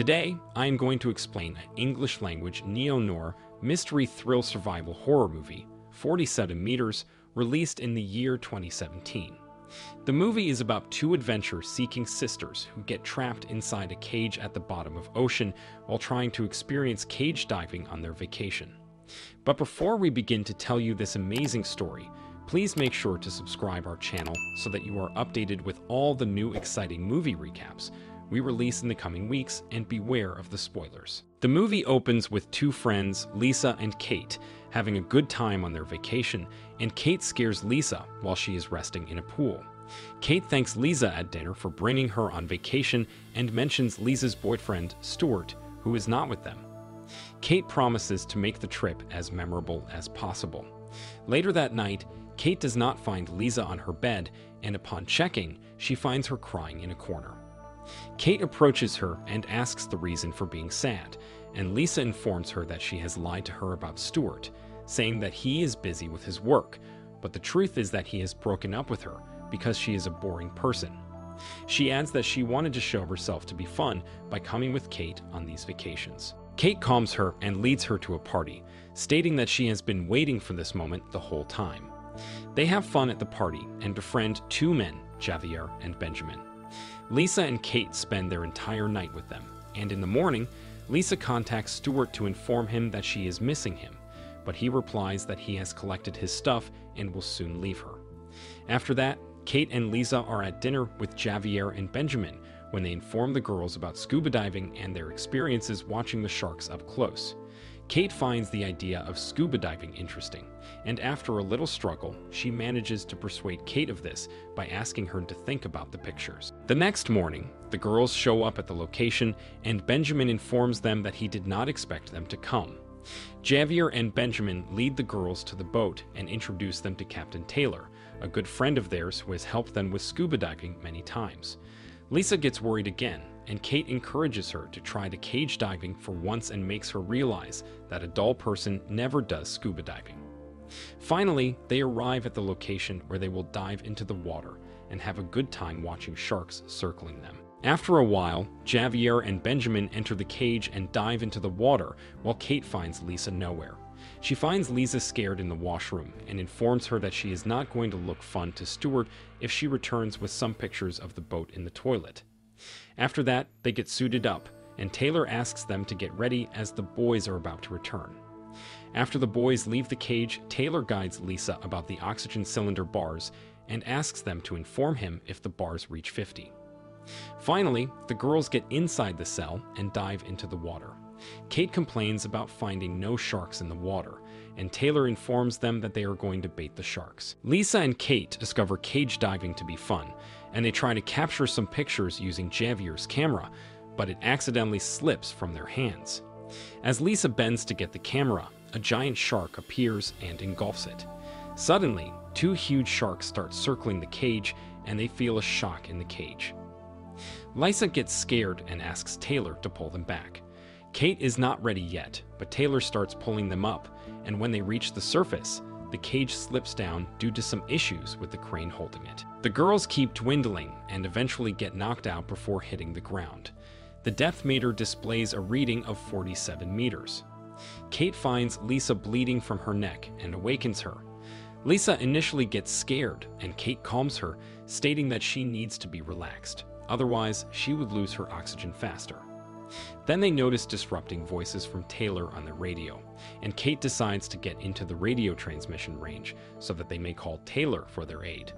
Today, I am going to explain an English-language neo-noir mystery thrill survival horror movie, 47 Meters, released in the year 2017. The movie is about two adventure-seeking sisters who get trapped inside a cage at the bottom of ocean while trying to experience cage diving on their vacation. But before we begin to tell you this amazing story, please make sure to subscribe our channel so that you are updated with all the new exciting movie recaps we release in the coming weeks, and beware of the spoilers. The movie opens with two friends, Lisa and Kate, having a good time on their vacation, and Kate scares Lisa while she is resting in a pool. Kate thanks Lisa at dinner for bringing her on vacation and mentions Lisa's boyfriend, Stuart, who is not with them. Kate promises to make the trip as memorable as possible. Later that night, Kate does not find Lisa on her bed, and upon checking, she finds her crying in a corner. Kate approaches her and asks the reason for being sad, and Lisa informs her that she has lied to her about Stuart, saying that he is busy with his work, but the truth is that he has broken up with her because she is a boring person. She adds that she wanted to show herself to be fun by coming with Kate on these vacations. Kate calms her and leads her to a party, stating that she has been waiting for this moment the whole time. They have fun at the party and befriend two men, Javier and Benjamin. Lisa and Kate spend their entire night with them, and in the morning, Lisa contacts Stuart to inform him that she is missing him, but he replies that he has collected his stuff and will soon leave her. After that, Kate and Lisa are at dinner with Javier and Benjamin when they inform the girls about scuba diving and their experiences watching the sharks up close. Kate finds the idea of scuba diving interesting, and after a little struggle, she manages to persuade Kate of this by asking her to think about the pictures. The next morning, the girls show up at the location, and Benjamin informs them that he did not expect them to come. Javier and Benjamin lead the girls to the boat and introduce them to Captain Taylor, a good friend of theirs who has helped them with scuba diving many times. Lisa gets worried again, and Kate encourages her to try the cage diving for once and makes her realize that a dull person never does scuba diving. Finally, they arrive at the location where they will dive into the water and have a good time watching sharks circling them. After a while, Javier and Benjamin enter the cage and dive into the water while Kate finds Lisa nowhere. She finds Lisa scared in the washroom and informs her that she is not going to look fun to Stuart if she returns with some pictures of the boat in the toilet. After that, they get suited up, and Taylor asks them to get ready as the boys are about to return. After the boys leave the cage, Taylor guides Lisa about the oxygen cylinder bars and asks them to inform him if the bars reach 50. Finally, the girls get inside the cell and dive into the water. Kate complains about finding no sharks in the water, and Taylor informs them that they are going to bait the sharks. Lisa and Kate discover cage diving to be fun, and they try to capture some pictures using Javier's camera, but it accidentally slips from their hands. As Lisa bends to get the camera, a giant shark appears and engulfs it. Suddenly, two huge sharks start circling the cage, and they feel a shock in the cage. Lisa gets scared and asks Taylor to pull them back. Kate is not ready yet, but Taylor starts pulling them up, and when they reach the surface, the cage slips down due to some issues with the crane holding it. The girls keep dwindling and eventually get knocked out before hitting the ground. The depth meter displays a reading of 47 meters. Kate finds Lisa bleeding from her neck and awakens her. Lisa initially gets scared, and Kate calms her, stating that she needs to be relaxed, otherwise she would lose her oxygen faster. Then they notice disrupting voices from Taylor on the radio, and Kate decides to get into the radio transmission range so that they may call Taylor for their aid.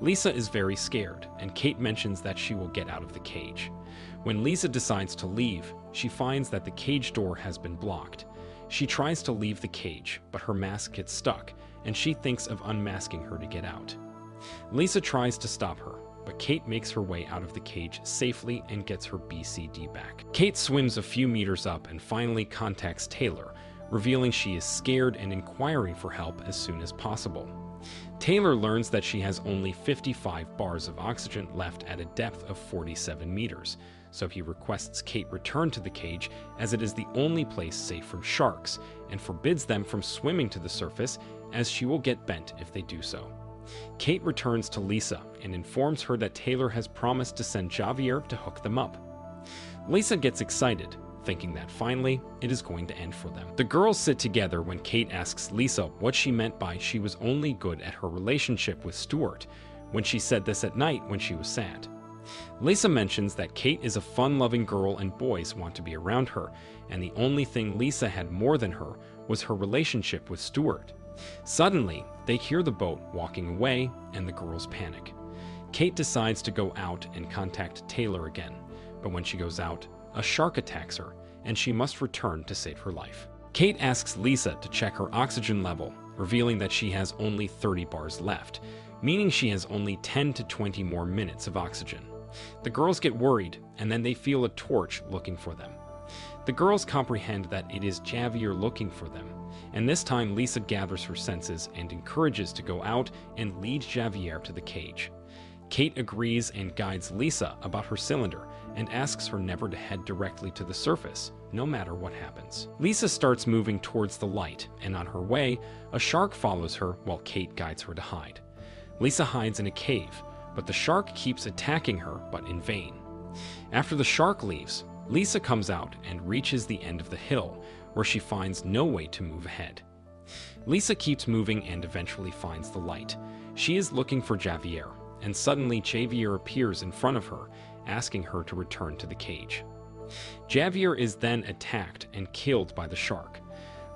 Lisa is very scared, and Kate mentions that she will get out of the cage. When Lisa decides to leave, she finds that the cage door has been blocked. She tries to leave the cage, but her mask gets stuck, and she thinks of unmasking her to get out. Lisa tries to stop her, but Kate makes her way out of the cage safely and gets her BCD back. Kate swims a few meters up and finally contacts Taylor, revealing she is scared and inquiring for help as soon as possible. Taylor learns that she has only 55 bars of oxygen left at a depth of 47 meters, so he requests Kate return to the cage as it is the only place safe from sharks and forbids them from swimming to the surface as she will get bent if they do so. Kate returns to Lisa and informs her that Taylor has promised to send Javier to hook them up. Lisa gets excited, thinking that finally, it is going to end for them. The girls sit together when Kate asks Lisa what she meant by she was only good at her relationship with Stuart, when she said this at night when she was sad. Lisa mentions that Kate is a fun-loving girl and boys want to be around her, and the only thing Lisa had more than her was her relationship with Stuart. Suddenly, they hear the boat walking away, and the girls panic. Kate decides to go out and contact Taylor again, but when she goes out, a shark attacks her, and she must return to save her life. Kate asks Lisa to check her oxygen level, revealing that she has only 30 bars left, meaning she has only 10 to 20 more minutes of oxygen. The girls get worried, and then they feel a torch looking for them. The girls comprehend that it is Javier looking for them, and this time Lisa gathers her senses and encourages to go out and lead Javier to the cage. Kate agrees and guides Lisa about her cylinder and asks her never to head directly to the surface, no matter what happens. Lisa starts moving towards the light, and on her way, a shark follows her while Kate guides her to hide. Lisa hides in a cave, but the shark keeps attacking her, but in vain. After the shark leaves, Lisa comes out and reaches the end of the hill, where she finds no way to move ahead. Lisa keeps moving and eventually finds the light. She is looking for Javier, and suddenly Javier appears in front of her, asking her to return to the cage. Javier is then attacked and killed by the shark.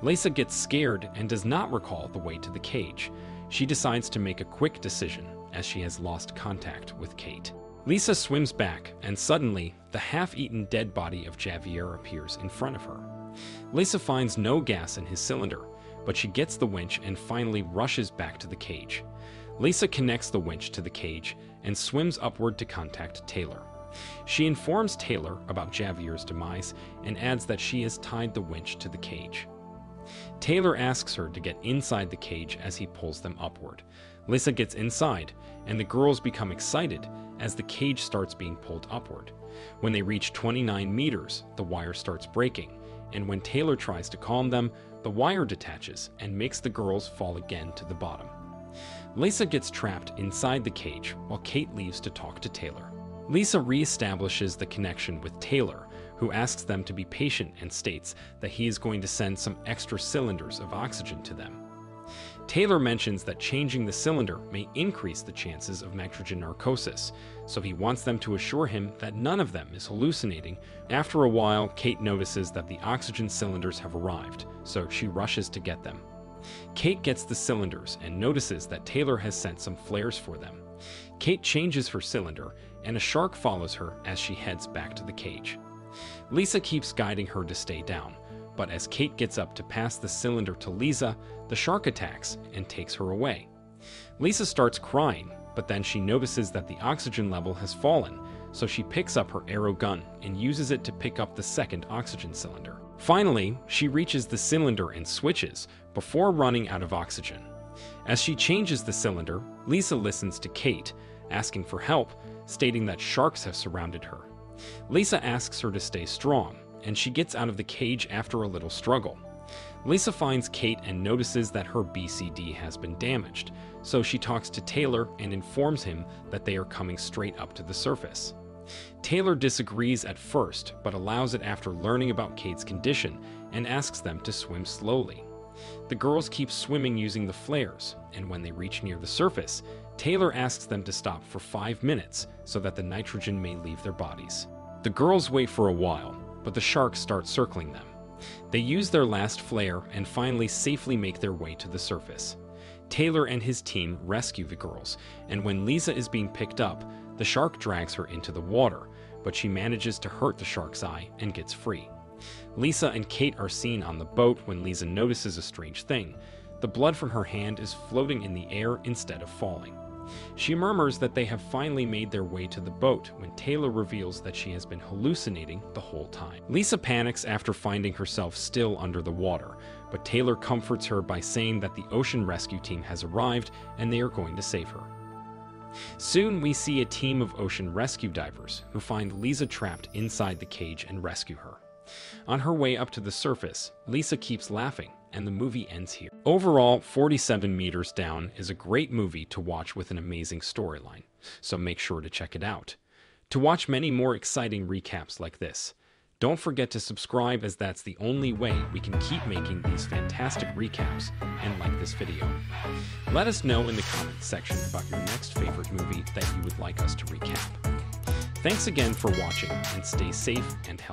Lisa gets scared and does not recall the way to the cage. She decides to make a quick decision, as she has lost contact with Kate. Lisa swims back, and suddenly, the half-eaten dead body of Javier appears in front of her. Lisa finds no gas in his cylinder, but she gets the winch and finally rushes back to the cage. Lisa connects the winch to the cage and swims upward to contact Taylor. She informs Taylor about Javier's demise and adds that she has tied the winch to the cage. Taylor asks her to get inside the cage as he pulls them upward. Lisa gets inside, and the girls become excited as the cage starts being pulled upward. When they reach 29 meters, the wire starts breaking, and when Taylor tries to calm them, the wire detaches and makes the girls fall again to the bottom. Lisa gets trapped inside the cage while Kate leaves to talk to Taylor. Lisa reestablishes the connection with Taylor, who asks them to be patient and states that he is going to send some extra cylinders of oxygen to them. Taylor mentions that changing the cylinder may increase the chances of nitrogen narcosis, so he wants them to assure him that none of them is hallucinating. After a while, Kate notices that the oxygen cylinders have arrived, so she rushes to get them. Kate gets the cylinders and notices that Taylor has sent some flares for them. Kate changes her cylinder, and a shark follows her as she heads back to the cage. Lisa keeps guiding her to stay down, but as Kate gets up to pass the cylinder to Lisa, the shark attacks and takes her away. Lisa starts crying, but then she notices that the oxygen level has fallen, so she picks up her arrow gun and uses it to pick up the second oxygen cylinder. Finally, she reaches the cylinder and switches before running out of oxygen. As she changes the cylinder, Lisa listens to Kate, asking for help, stating that sharks have surrounded her. Lisa asks her to stay strong, and she gets out of the cage after a little struggle. Lisa finds Kate and notices that her BCD has been damaged, so she talks to Taylor and informs him that they are coming straight up to the surface. Taylor disagrees at first, but allows it after learning about Kate's condition and asks them to swim slowly. The girls keep swimming using the flares, and when they reach near the surface, Taylor asks them to stop for 5 minutes so that the nitrogen may leave their bodies. The girls wait for a while, but the sharks start circling them. They use their last flare and finally safely make their way to the surface. Taylor and his team rescue the girls, and when Lisa is being picked up, the shark drags her into the water, but she manages to hurt the shark's eye and gets free. Lisa and Kate are seen on the boat when Lisa notices a strange thing. The blood from her hand is floating in the air instead of falling. She murmurs that they have finally made their way to the boat when Taylor reveals that she has been hallucinating the whole time. Lisa panics after finding herself still under the water, but Taylor comforts her by saying that the ocean rescue team has arrived and they are going to save her. Soon we see a team of ocean rescue divers who find Lisa trapped inside the cage and rescue her. On her way up to the surface, Lisa keeps laughing, and the movie ends here. Overall, 47 Meters Down is a great movie to watch with an amazing storyline, so make sure to check it out. To watch many more exciting recaps like this, Don't forget to subscribe, as that's the only way we can keep making these fantastic recaps, and like this video. Let us know in the comments section about your next favorite movie that you would like us to recap. Thanks again for watching, and stay safe and healthy.